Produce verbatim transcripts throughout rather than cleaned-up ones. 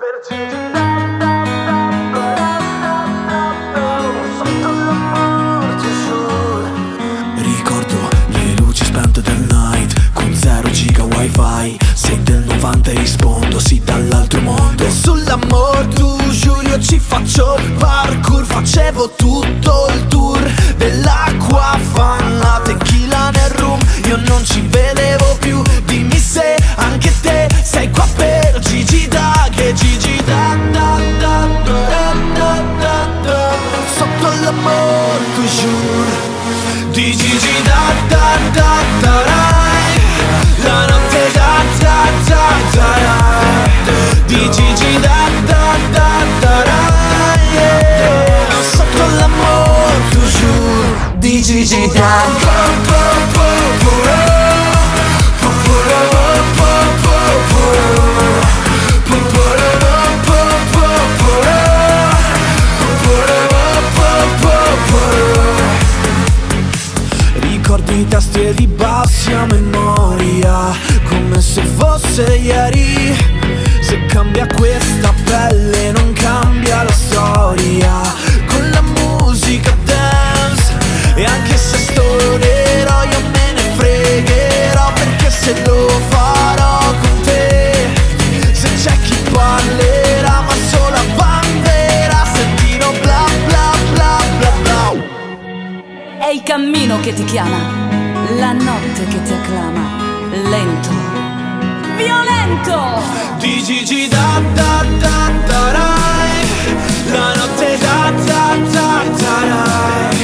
Per Gigi. Ricordo le luci spente del night, con zero giga wifi, sei del novanta e rispondo sì dall'altro mondo. Sull'amor tu Giulio ci faccio il parkour, facevo tutto il tour dell'acqua fanna, tequila nel room, io non ci vedevo più. Dimmi se anche te sei qua per Gigi D A C J. Di Gigi da da da da da, la notte da da da da da. Di Gigi da da da da da, yeah. Sotto l'amore toujours. Di Gigi da da da da da da. I tasti ribassi a memoria, come se fosse ieri. Se cambia questa pelle non cambia la storia, con la musica dance. E anche se storerò io me ne fregherò, perché se lo farò con te, se c'è chi parlerà ma solo a bandiera. Sentino bla bla bla bla bla. È il cammino che ti chiama, la notte che ti acclama, lento, violento. Di Gigi da da da da rai, la notte da da da da rai.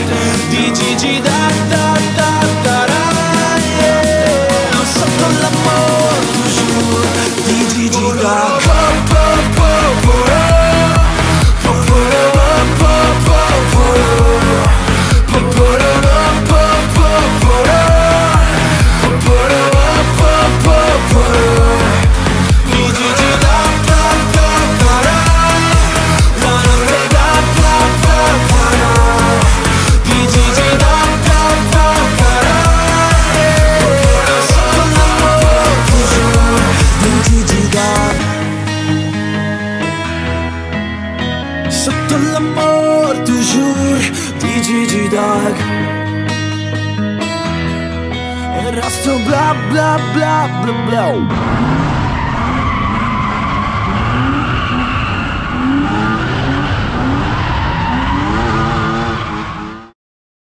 Di Gigi da da da da rai, yeah. Non so con l'amore toujours. Di Gigi da sotto l'amor toujours di Gigi Dag. E resto bla bla bla bla bla.